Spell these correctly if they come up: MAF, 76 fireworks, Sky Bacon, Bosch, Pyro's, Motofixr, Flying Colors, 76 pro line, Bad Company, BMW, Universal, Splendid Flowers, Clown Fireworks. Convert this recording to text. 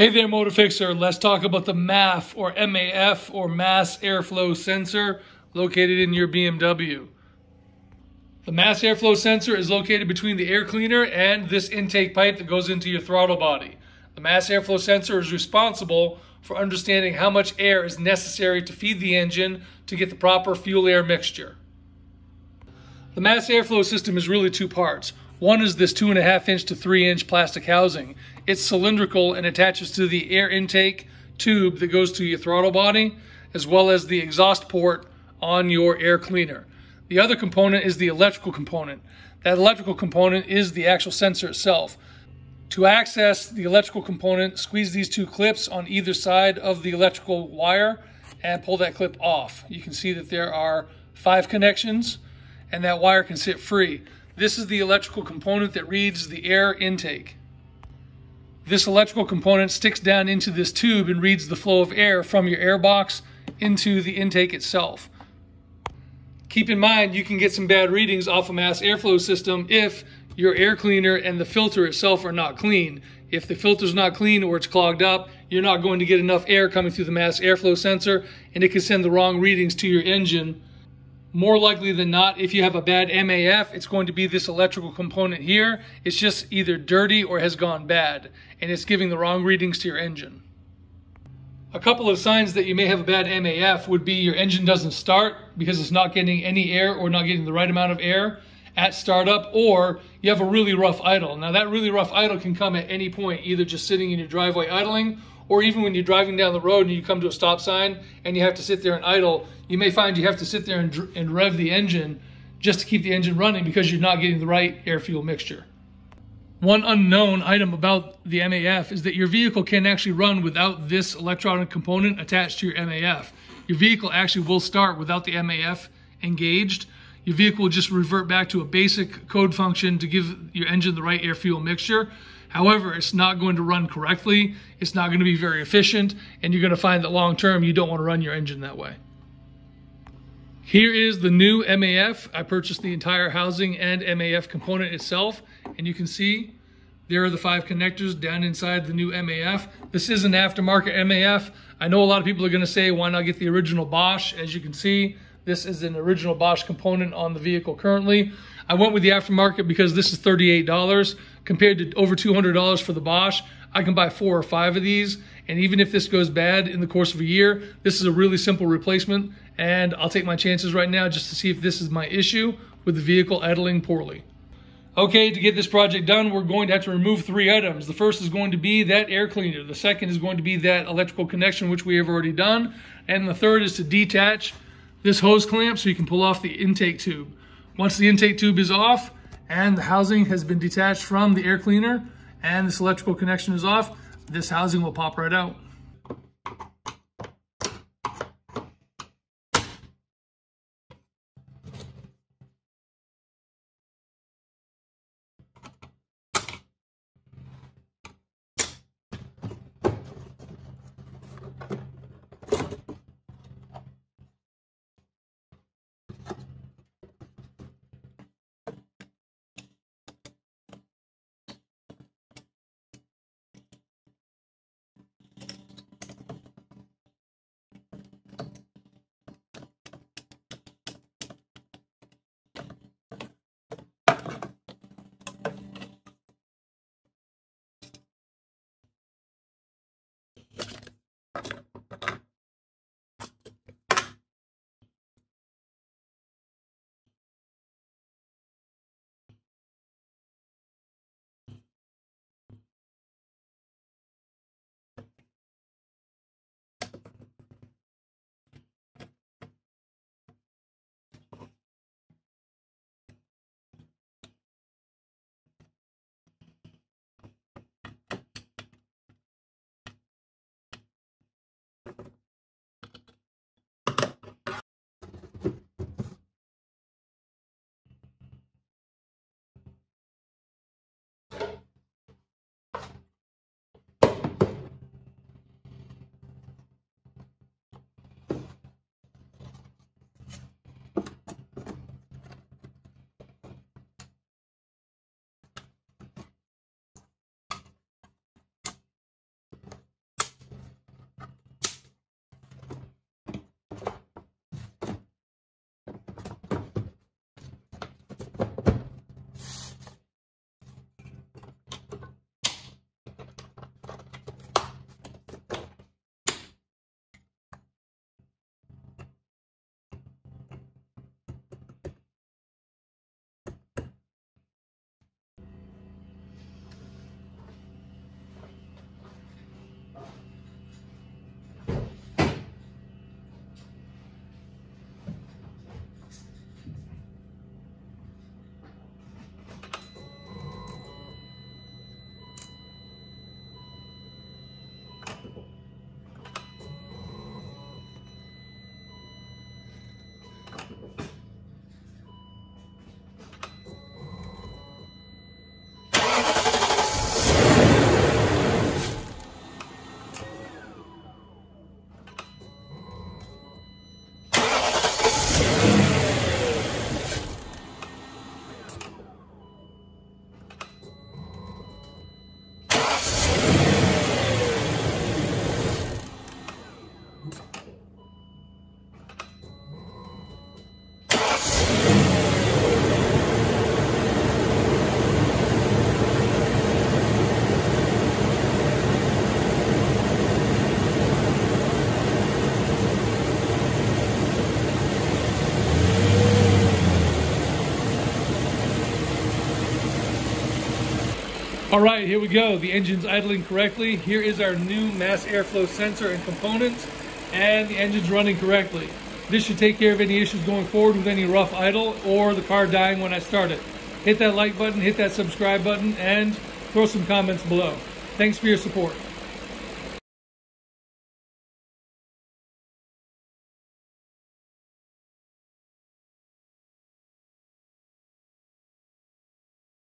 Hey there, Motofixr. Let's talk about the MAF or MAF or mass airflow sensor located in your BMW. The mass airflow sensor is located between the air cleaner and this intake pipe that goes into your throttle body. The mass airflow sensor is responsible for understanding how much air is necessary to feed the engine to get the proper fuel-air mixture. The mass airflow system is really two parts. One is this 2.5-inch to 3-inch plastic housing. It's cylindrical and attaches to the air intake tube that goes to your throttle body, as well as the exhaust port on your air cleaner. The other component is the electrical component. That electrical component is the actual sensor itself. To access the electrical component, squeeze these two clips on either side of the electrical wire and pull that clip off. You can see that there are 5 connections and that wire can sit free. This is the electrical component that reads the air intake. This electrical component sticks down into this tube and reads the flow of air from your air box into the intake itself. Keep in mind, you can get some bad readings off a mass airflow system if your air cleaner and the filter itself are not clean. If the filter's not clean or it's clogged up, you're not going to get enough air coming through the mass airflow sensor, and it can send the wrong readings to your engine. More likely than not, if you have a bad MAF, it's going to be this electrical component here. It's just either dirty or has gone bad, and it's giving the wrong readings to your engine. A couple of signs that you may have a bad MAF would be your engine doesn't start because it's not getting any air or not getting the right amount of air at startup, or you have a really rough idle. Now, that really rough idle can come at any point, either just sitting in your driveway idling, or even when you're driving down the road and you come to a stop sign and you have to sit there and idle, you may find you have to sit there and rev the engine just to keep the engine running because you're not getting the right air-fuel mixture. One unknown item about the MAF is that your vehicle can actually run without this electronic component attached to your MAF. Your vehicle actually will start without the MAF engaged. Your vehicle will just revert back to a basic code function to give your engine the right air-fuel mixture. However, it's not going to run correctly, it's not going to be very efficient, and you're going to find that long term you don't want to run your engine that way. Here is the new MAF. I purchased the entire housing and MAF component itself, and you can see there are the 5 connectors down inside the new MAF. This is an aftermarket MAF. I know a lot of people are going to say, why not get the original Bosch? As you can see, this is an original Bosch component on the vehicle currently. I went with the aftermarket because this is $38 compared to over $200 for the Bosch. I can buy 4 or 5 of these, and even if this goes bad in the course of a year, this is a really simple replacement, and I'll take my chances right now just to see if this is my issue with the vehicle idling poorly. Okay, to get this project done, we're going to have to remove 3 items. The first is going to be that air cleaner. The second is going to be that electrical connection, which we have already done. And the third is to detach this hose clamp so you can pull off the intake tube. Once the intake tube is off and the housing has been detached from the air cleaner and this electrical connection is off, this housing will pop right out. All right, here we go. The engine's idling correctly. Here is our new mass airflow sensor and components, and the engine's running correctly. This should take care of any issues going forward with any rough idle or the car dying when I start it. Hit that like button, hit that subscribe button, and throw some comments below. Thanks for your support.